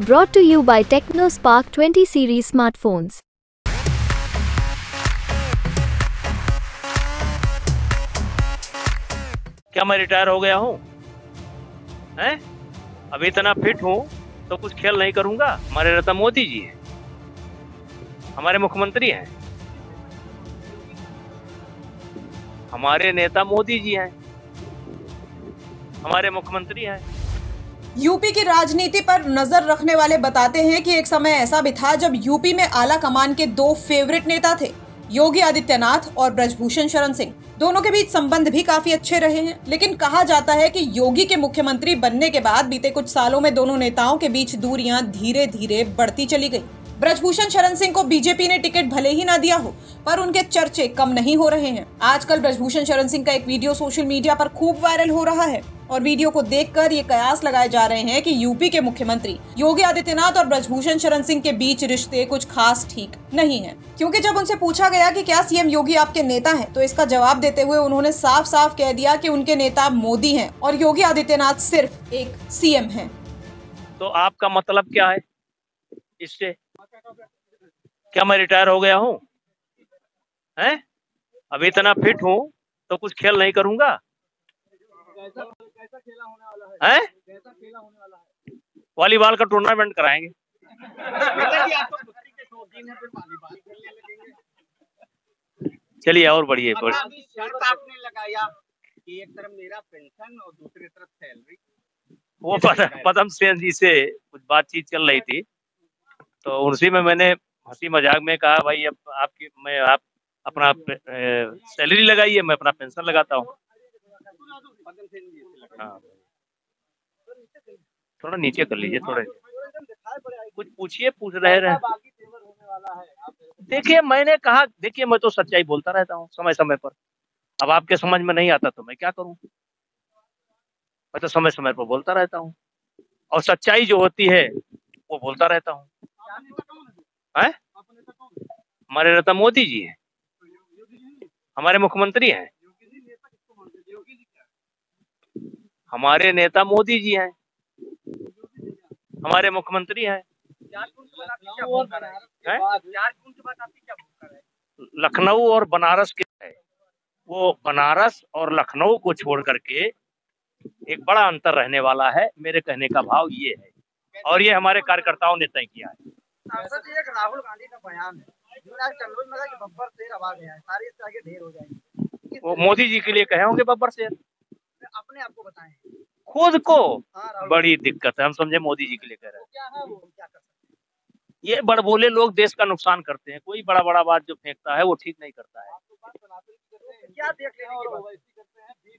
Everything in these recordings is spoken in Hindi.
brought to you by Techno Spark 20 series smartphones. क्या मैं रिटायर हो गया हूँ? हैं? अब इतना फिट हूँ तो कुछ खेल नहीं करूँगा? हमारे नेता मोदी जी हैं, हमारे मुख्यमंत्री हैं, हमारे नेता मोदी जी हैं, हमारे मुख्यमंत्री हैं। यूपी की राजनीति पर नजर रखने वाले बताते हैं कि एक समय ऐसा भी था जब यूपी में आला कमान के दो फेवरेट नेता थे, योगी आदित्यनाथ और ब्रजभूषण शरण सिंह। दोनों के बीच संबंध भी काफी अच्छे रहे हैं, लेकिन कहा जाता है कि योगी के मुख्यमंत्री बनने के बाद बीते कुछ सालों में दोनों नेताओं के बीच दूरियां धीरे धीरे बढ़ती चली गई। ब्रजभूषण शरण सिंह को बीजेपी ने टिकट भले ही ना दिया हो, पर उनके चर्चे कम नहीं हो रहे हैं। आजकल ब्रजभूषण शरण सिंह का एक वीडियो सोशल मीडिया पर खूब वायरल हो रहा है और वीडियो को देखकर ये कयास लगाए जा रहे हैं कि यूपी के मुख्यमंत्री योगी आदित्यनाथ और ब्रजभूषण शरण सिंह के बीच रिश्ते कुछ खास ठीक नहीं है, क्योंकि जब उनसे पूछा गया कि क्या सीएम योगी आपके नेता हैं, तो इसका जवाब देते हुए उन्होंने साफ साफ कह दिया कि उनके नेता मोदी हैं और योगी आदित्यनाथ सिर्फ एक सीएम हैं। तो आपका मतलब क्या है इससे? क्या मैं रिटायर हो गया हूँ? हैं? अब इतना फिट हूँ तो कुछ खेल नहीं करूँगा? हैं? वॉलीबॉल का टूर्नामेंट कराएंगे। चलिए और बढ़िए। शर्त आपने लगाया कि एक तरफ मेरा पेंशन और दूसरी तरफ सैलरी। वो पदम सेन जी से कुछ बातचीत चल रही थी तो उसी में मैंने हंसी मजाक में कहा, भाई अब आपकी मैं आप अपना सैलरी लगाइए, मैं अपना पेंशन लगाता हूँ। थोड़ा नीचे कर लीजिए, थोड़े कुछ पूछिए, पूछ रहे। देखिए मैंने कहा, देखिए मैं तो सच्चाई बोलता रहता हूँ समय समय पर। अब आपके समझ में नहीं आता तो मैं क्या करूँ? मैं तो समय समय पर बोलता रहता हूँ और सच्चाई जो होती है वो बोलता रहता हूँ। हैं? हमारे नेता मोदी जी हैं, हमारे मुख्यमंत्री हैं, हमारे नेता मोदी जी हैं, हमारे मुख्यमंत्री हैं। लखनऊ और बनारस के है, वो बनारस और लखनऊ को छोड़ करके एक बड़ा अंतर रहने वाला है। मेरे कहने का भाव ये है और ये हमारे कार्यकर्ताओं ने तय किया है। एक राहुल गांधी का बयान है, बब्बर शेर आवाज है, सारी इस तरह के ढेर हो जाएंगे। वो मोदी जी के लिए कहे होंगे बब्बर शेर, अपने आप को बताएं खुद को। बड़ी दिक्कत है, हम समझे मोदी जी के लिए कह रहे हैं। क्या है वो, क्या कर सकते हैं? ये बड़बोले लोग देश का नुकसान करते हैं। कोई बड़ा बड़ा बात जो फेंकता है वो ठीक नहीं करता है। क्या देख लेते?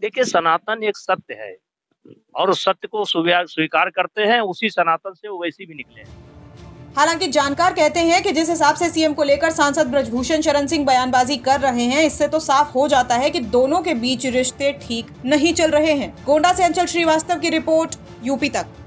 देखिये सनातन एक सत्य है और उस सत्य को स्वीकार करते हैं, उसी सनातन से वो वैसी भी निकले हैं। हालांकि जानकार कहते हैं कि जिस हिसाब से सीएम को लेकर सांसद ब्रजभूषण शरण सिंह बयानबाजी कर रहे हैं, इससे तो साफ हो जाता है कि दोनों के बीच रिश्ते ठीक नहीं चल रहे हैं। गोंडा से अंचल श्रीवास्तव की रिपोर्ट, यूपी तक।